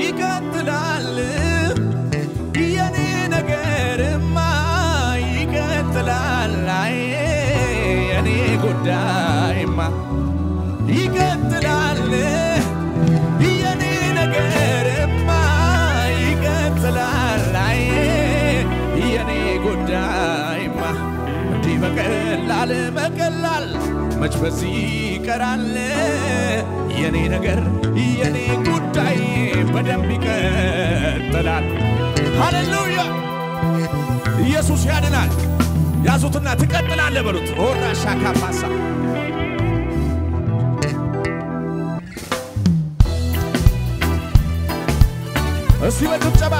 ይቀጥላል የኔ ነገርማ ይቀጥላል የኔ ጉዳይማ ይቀጥላል የኔ ነገርማ ይቀጥላል የኔ ጉዳይማ መቀላል መጭበስ ይቀራል የኔ ነገር የኔ ጉዳይ በደም ይቀጥላል ሃሌሉያ ኢየሱስ ያድናል ያዙትና ትቀጥላል በሉት ኦራ ሻካፋሳ እስቲ በጭብጨባ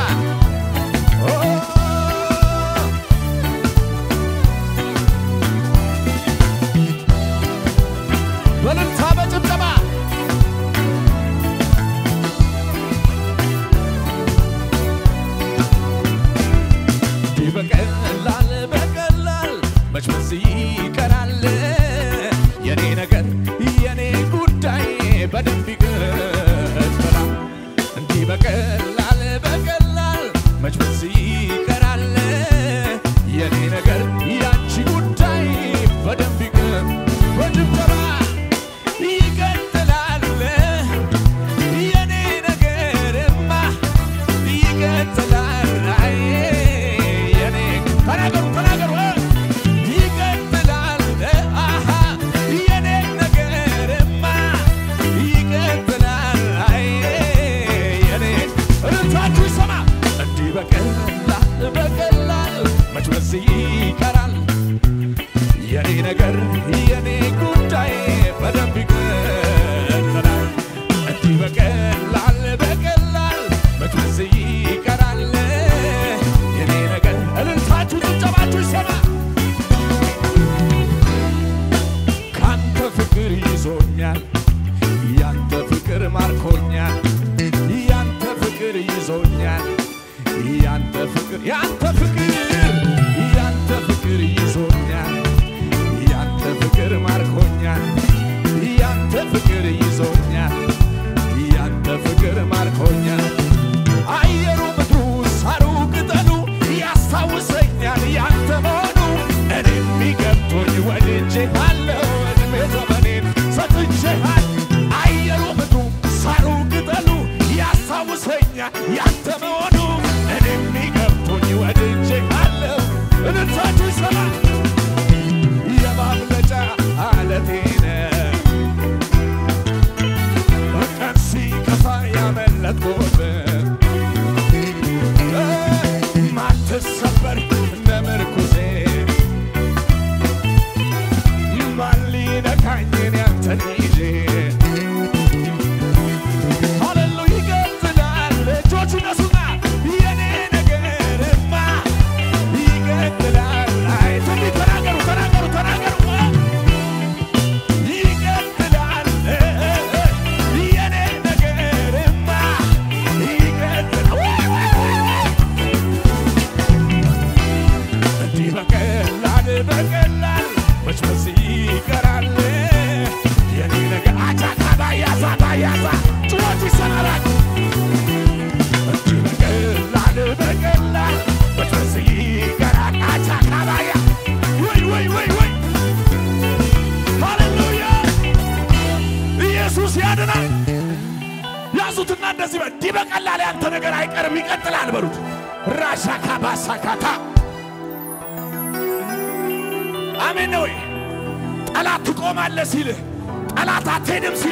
It's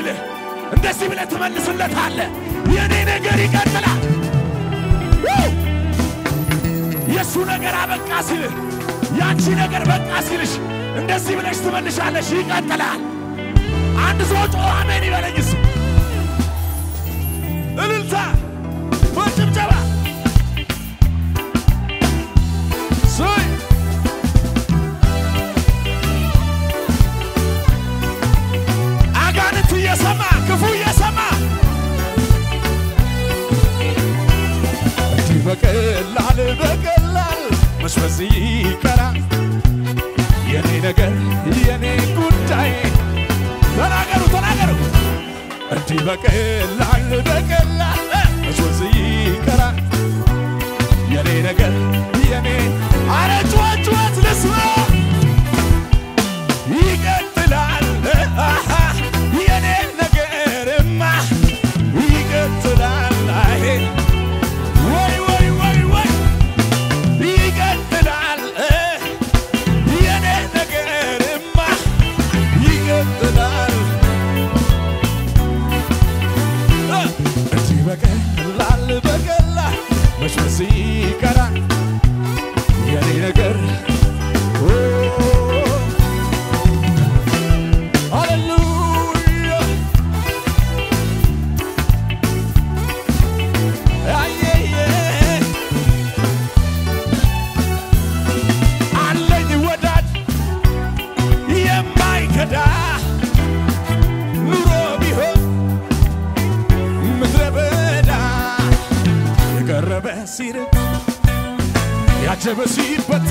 አጀበሲ ይበተ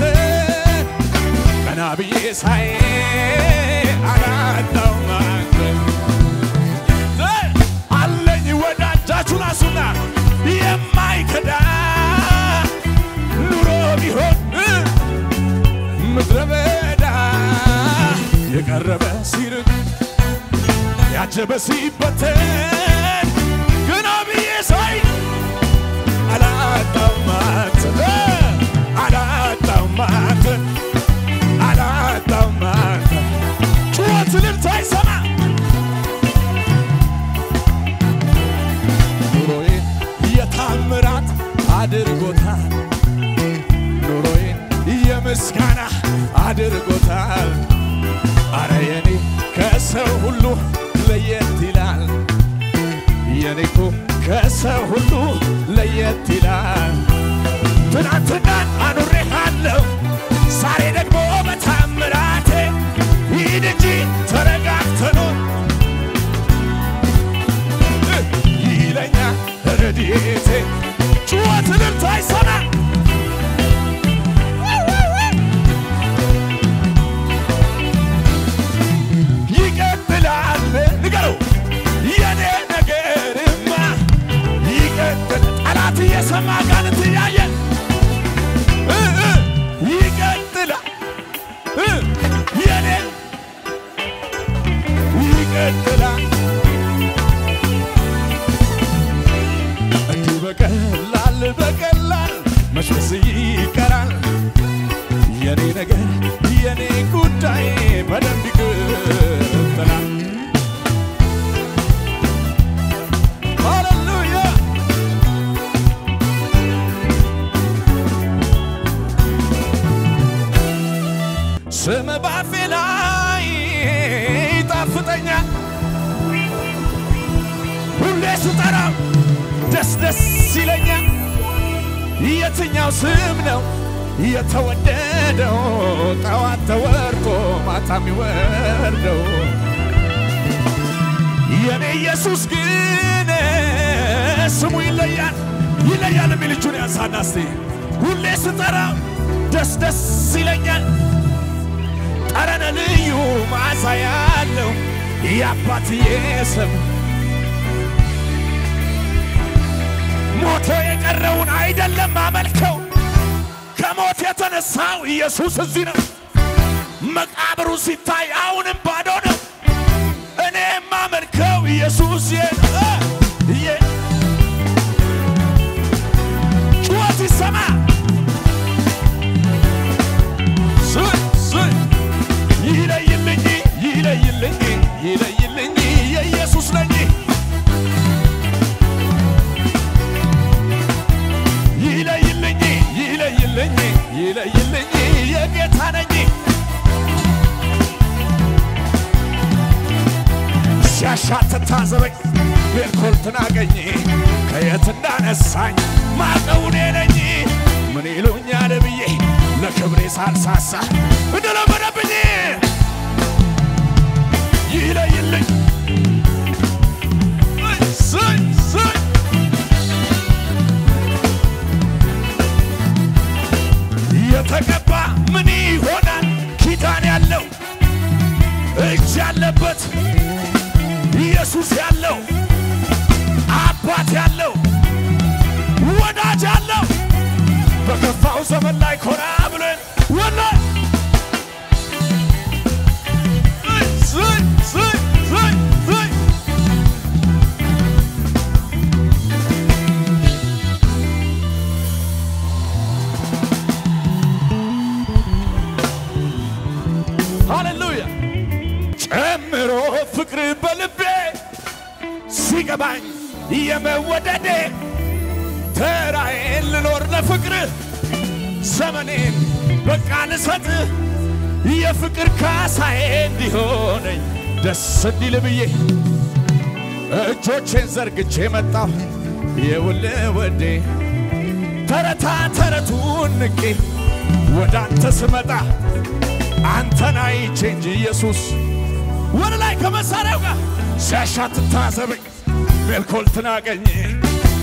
ከናብይ ሳይ አላጣው ማክ አለኝ ወዳጃችሁና ሱና የማይከዳ ኑሮ ቢሆን ምድረበዳ የቀረበ ሲርቅ ያጀበሲ ይበተ ከናብይ ሳይ አላጣው ማክ አድርጎታል ኑሮዬ የመስካና አድርጎታል አረየኔ ከሰው ሁሉ ለየት ይላል የኔኮ ከሰው ሁሉ ለየት ይላል ትናንትና አኑሬሃለሁ ዛሬ ደግሞ በታምራቴ ሂድ እንጂ ተረጋግተህ ኑር ይለኛል ረድኤቴ Tuatılır tay sana Yıkattılar ve nigaro Yine negerime Yıkattılar Alatı yasama kanıtı yayın Yıkattılar Yine Yıkattılar በቀላል መሽስ ይቀራል የኔ ነገር የኔ ጉዳይ በደንብ ይቀጥላል ሃሌሉያ ስም ባፌ ላይ ይጣፍጠኛል ሁሌ ስጠራው ደስ ደስ ይለኛል የትኛው ስም ነው የተወደደው ጣዋት ተወርቆ ማታም ይወርደው የኔ ኢየሱስ ግን ስሙ ይለያል ይለያል ምልጁን ያሳናስቲ ሁሌ ስጠራው ደስ ደስ ይለኛል ጠረነ ልዩ ማዕዛ ያለው የአባቴ ስም ሞቶ የቀረውን አይደለም አመልከው ከሞት የተነሳው ኢየሱስ እዚህ ነው መቃብሩ ሲታይ አሁንም ባዶ ነው እኔ ማመልከው ኢየሱስ የ ጩኸት ይሰማ ይለይልኝ ይለይልኝ ይለይልኝ የኢየሱስ ነኝ ይለይልኝ የጌታ ነኝ ሲያሻት ታዘበኝ ቤልኮል ትናገኝ ከየት እንዳነሳኝ ማቀው እኔ ነኝ ምን ይሉኛል ብዬ ለክብሬ ሳልሳሳ እንደለመደብኝ ይለይልኝ ተከባ ምን ይሆናል ኪዳን ያለው እጅ ያለበት ኢየሱስ ያለው አባት ያለው ወዳጅ ያለው በከፋው ዘመን ላይ ኮራ ብለን ወላሂ ጨምሮ ፍቅር በልቤ ሲገባኝ የመወደዴ ተራዬን ልኖር ለፍቅር ዘመኔን በቃ ልሰጥ የፍቅር ካሳዬ እንዲሆነኝ ደስ እንዲል ብዬ እጆቼን ዘርግቼ መጣሁ የውልወዴ ተረታ ተረቱን ንቄ ወደ አንተ ስመጣ አንተን አይቼ እንጂ ኢየሱስ ወደ ላይ ከመሳሪያው ጋር ሲያሻት ታዘበኝ ቤልኮል ትናገኝ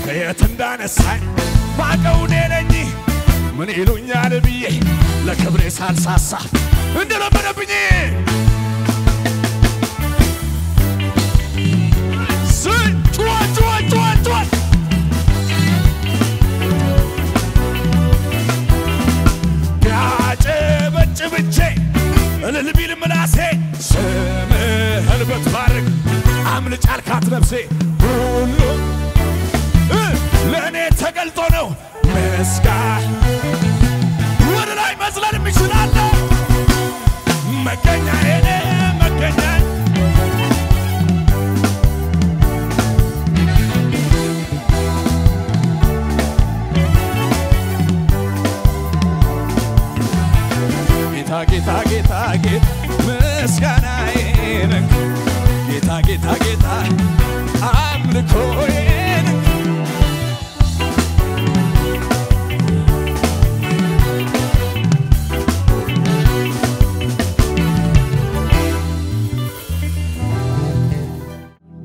ከየት እንዳነሳኝ ባቀው እኔ ነኝ ምን ይሉኛል ብዬ ለክብሬ ሳልሳሳ እንደነበረብኝ ልልቢል መላሴ ሰመህል በትባርክ አምልጭ አልካት ነፍሴ ሁሉ ለኔ ተገልጦ ነው መስጋህ ወደ ላይ መስላል ምሽላለ መገኛ እኔ መገኛ Gita gita git meskana enek Gita gita gita amriko enek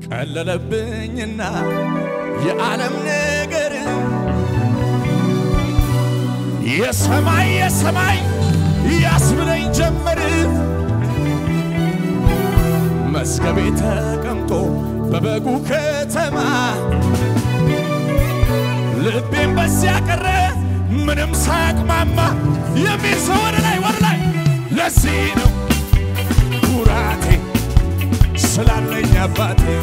Kallebinyna ya alam neger Ya samay ياسمني جمرت مسكبي تقمطو ببقو كتما لبين بس يقرر من مساق ماما يمين صور لي ورلي لسينو كوراتي سلالي عباتي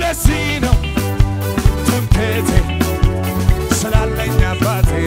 لسينو تمكيتي سلالي عباتي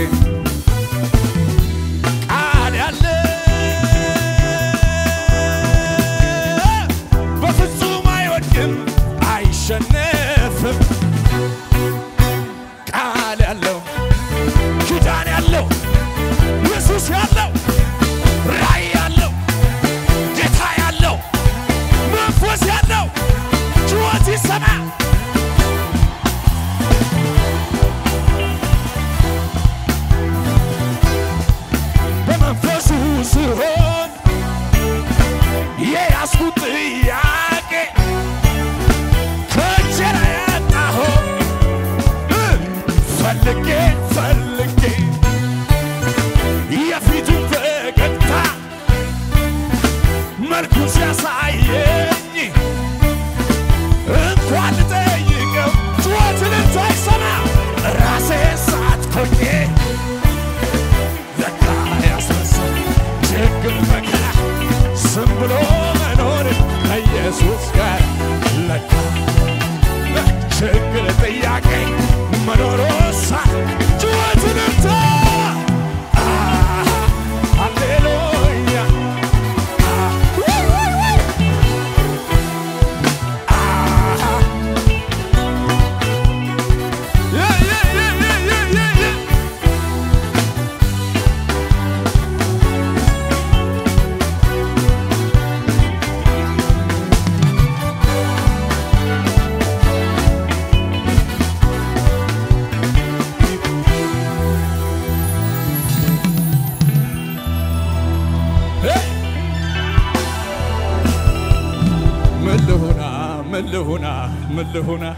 ملهونا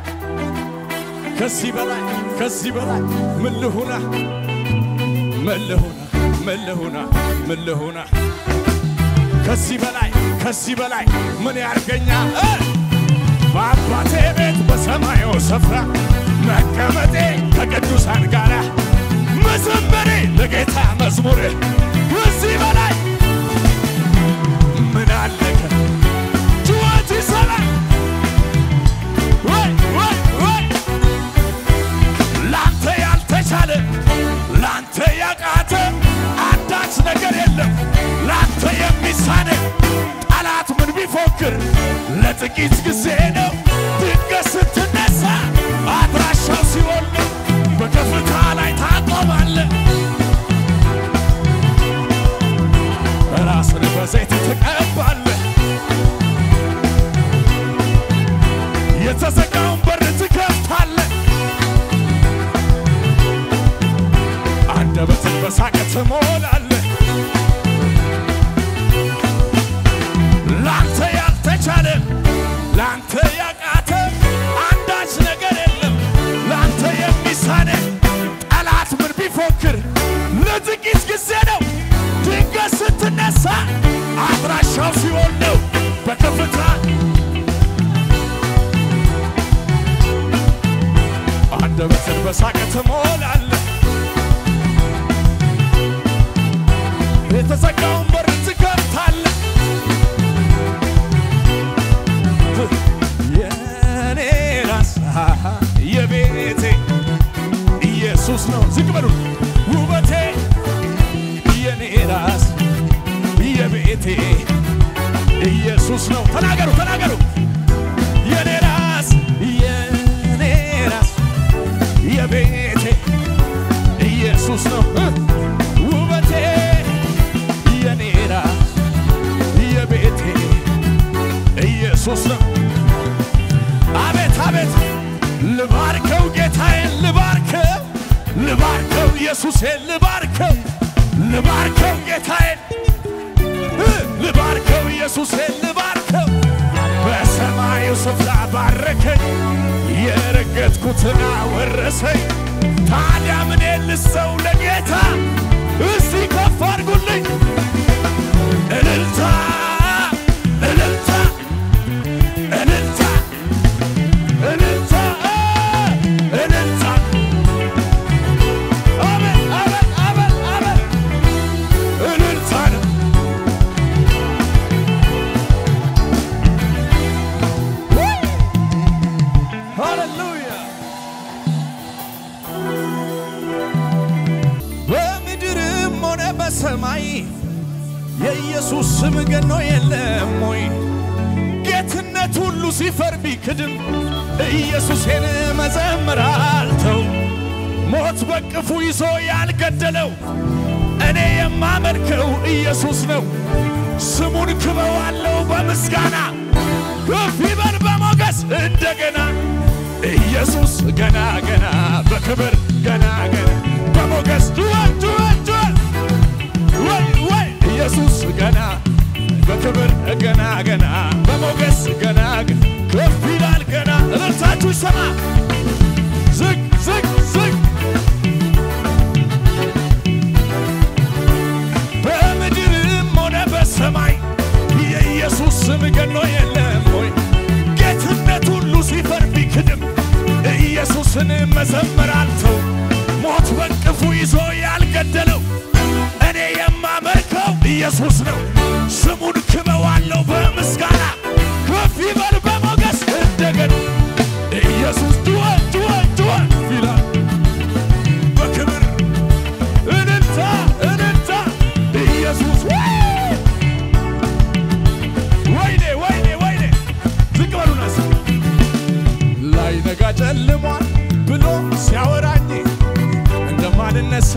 كسي بلا ملهونا كسي بلا من يعرفني بابا تبت بسماي وسفرة مكمتي تقدس عنقارة مزمري لقيتها مزموري كسي بلا من عليك جواتي سلام لانت يا قاتل عداش نجر يلم لانت يا ميسانك طلعت من بيفكر لا تقيت كسينو تقست النسا اطراشو سيول بكفتها لا يتعقبال راسك بزيت تتقبال يتسكون برتك تطال بساكت مولال لانت يالتشالم لانت ياقاتم عنداش نجر يلم لانت يميسانك طلعت من بيف ነፍስን በሳቅ ተሞላለች የተዘጋውን በር ትከፍታለች የኔ ራስ የቤቴ ኢየሱስ ነው ዝቅ በሉ ውበቴ የኔ ራስ የቤቴ ኢየሱስ ነው ተናገሩ ተናገሩ የኔ ራስ Yabete, Jesus no, ubate, yanera, yabete, Jesus no. Abet, abet, lebarko getae, lebarko, lebarko Jesus el lebarko, lebarko getae, lebarko Jesus el lebarko. Besamayu sofla barke. የረገት ኩትና ወረሰይ ታዲያ ምን ልሰው ለጌታ እስቲ ከፍ አድርጉልኝ እልልታ እልልታ እልልታ እልልታ እልልታ አሜን አሜን አሜን አሜን እልልታ ሰማይ የኢየሱስ ስም ገኖ የለም ወይ ጌትነት ሁሉ ሲፈር ቢክድም ኢየሱስን መዘመር አልተው ሞት በቅፉ ይዞ ያልገደለው እኔ የማመልከው ኢየሱስ ነው ስሙን ክበዋለሁ በምስጋና ከፍ ይበል በሞገስ እንደገና ኢየሱስ ገና ገና በክብር ገና ገና በሞገስ Jesus gana, bakber gana gana, bamogas gana, kafilal gana, rtatu sama, zig zig zig. Bemedirim mona besamay, ye Jesus migano yelemoy, getnetu Lucifer bikdim, Jesus ne mazamar alto, mot waqfu yizo yalgedelo. ኢየሱስ ነው ስሙን ክበዋለሁ በመስጋና ከፍ ይበል በሞገስ እንደገና ኢየሱስ ዱአ ይላል በክብር እልልታ ኢየሱስ ወይኔ ዝቅ በሉና ላይ ነጋ ጨልሟል ብሎ ሲያወራኝ እንደማልነሳ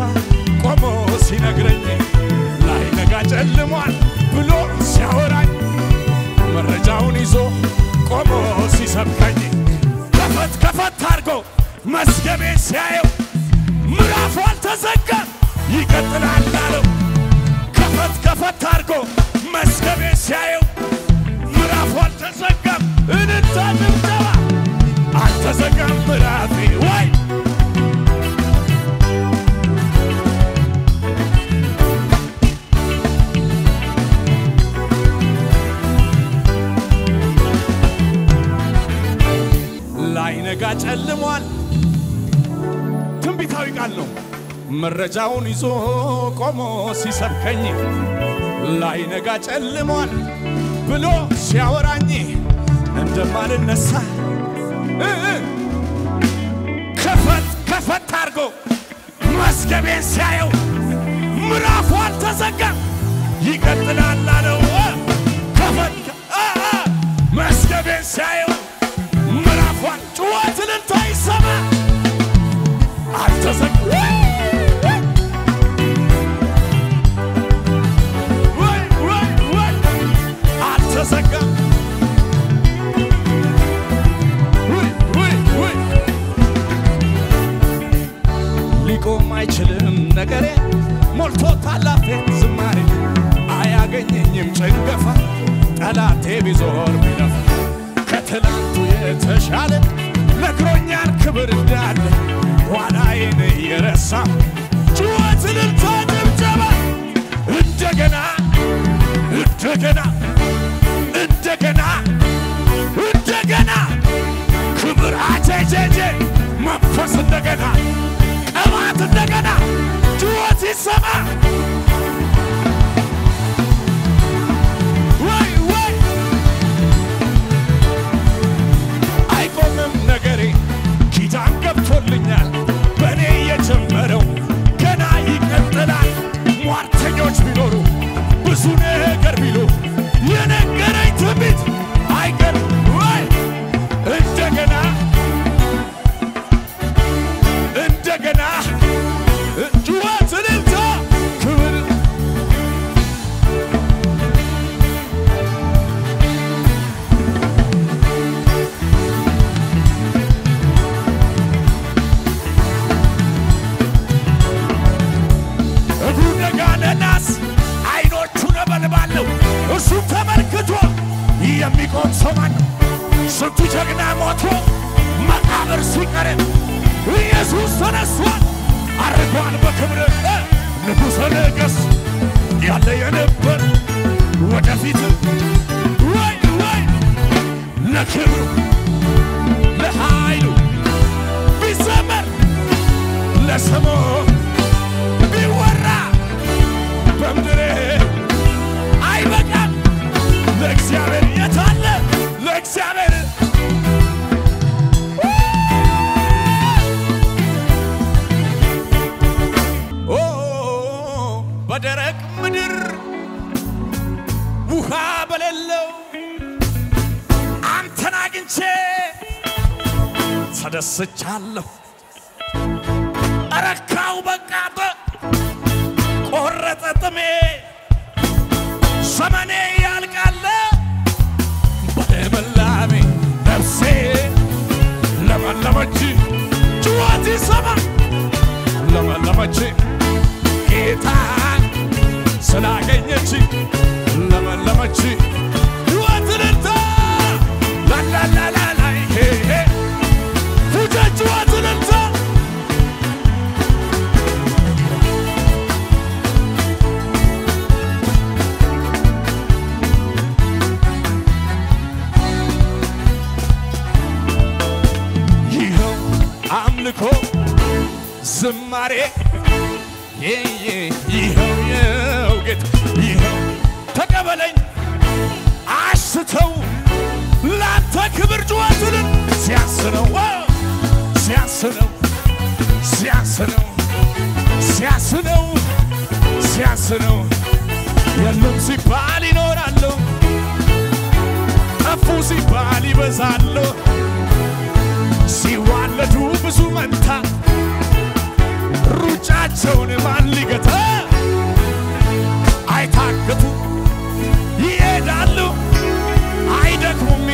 ቆሞ ሲነግረኝ ጨልሟል ብሎ ሲያወራኝ መረጃውን ይዞ ቆሞ ሲሰብከኝ ከፈት አድርጎ መስገቤን ሲያየው ምዕራፉ አልተዘጋም ይቀጥላል አለው ከፈት አድርጎ መስገቤን ሲያየው ምዕራፉ አልተዘጋም እንድታድምጠባ አልተዘጋም ምዕራፌ ወይ ነጋ ጨልሟል ትንቢታዊ ቃል ነው መረጃውን ይዞ ቆሞ ሲሰብከኝ ላይ ነጋ ጨልሟል ብሎ ሲያወራኝ እንደማልነሳ ከፈት አድርጎ መስገቤን ሲያየው ምዕራፉ አልተዘጋም ይቀጥላል አለው ከፈት መስገቤን ሲያየው ጩኸትን ታይሰማ አልተዘጋ ወይ አልተዘጋ ወይ ሊቆም አይችልም ነገሬ ሞልቶታል አፌን ዝማሬ አያገኘኝም ጭንገፋ ጠላቴ ቢዞር ቢለፋ ከተላንቱ የተሻለ ነግሮኛል ክብር እንዳለ ዋላዬን እየረሳ ጩኸትን ልታድምጨባ እንደገና ክብር አጨጀጀ መንፈስ እንደገና እባት እንደገና ጩኸት ይሰማ ወይ ወይ አይቆምም ነገሬ ኪዳን ገብቶልኛል በኔ የጀመረው ገና ይቀጥላል ሟርተኞች ቢኖሩ ብዙ ነገር ቢሉ የነገረኝ ትንቢት አይቀር ወይ እንደገና ሰደስቻለሁ አረካው በቃበ ቆረጠጥሜ ሰመኔ ያልቃለ በመላሜ ነፍሴ ለማለመች ጩኸት ይሰማ ለማለመች ጌታ ስላገኘች ለማለመች ጩኸት ልታ ላላላ ዝማሬ ይሄው የውገት ይሄው ተቀበለኝ አስተው ላንተ ክብር ጩኸትን ሲያስነው ሲያስነው ሲያስነው ሲያስነው ሲያስነው የለም ሲባል ይኖራል ጠፉ ሲባል ይበዛል ሲዋለዱ ብዙ መንታ ሩጫቸውን ማን ሊገታ አይታከቱ ይሄዳሉ አይደክሙም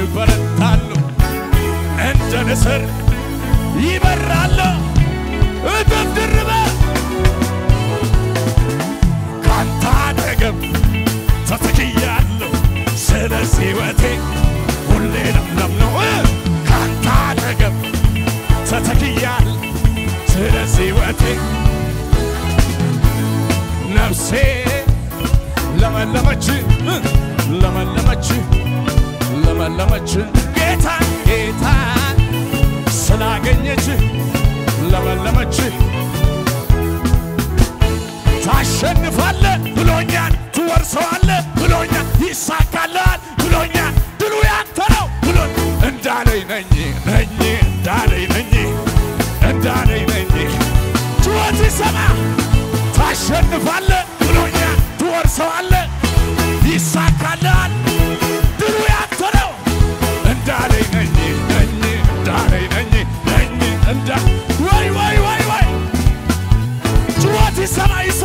ይበረታሉ እንደ ንስር ይበራሉ እትድርበ ካንተ አጠገብ ተተክያለሁ ስለዚህ ሕይወቴ ሁሌ ለምለም ነው ካንተ አጠገብ ተተክያለሁ ስለዚህ ሕይወቴ ነፍሴ ለመለመች ለመለመች ለመለመች ጌታ ጌታ ስላገኘች ለመለመች ታሸንፋለህ ብሎኛል ትወርሰዋለህ ብሎኛል ይሳካልሃል ብሎኛል ድሉ ያንተ ነው ብሎ እንዳለኝ ነኝ እንዳለኝ ነኝ እንዳለኝ ነኝ ጩኸት ይሰማ ታሸንፋለህ ብሎኛል ትወርሰዋለህ ይሳካልሃል ድሉ ያንተ ነው እንዳለኝ ነኝ እንዳለኝ ነኝ and why why why why do what is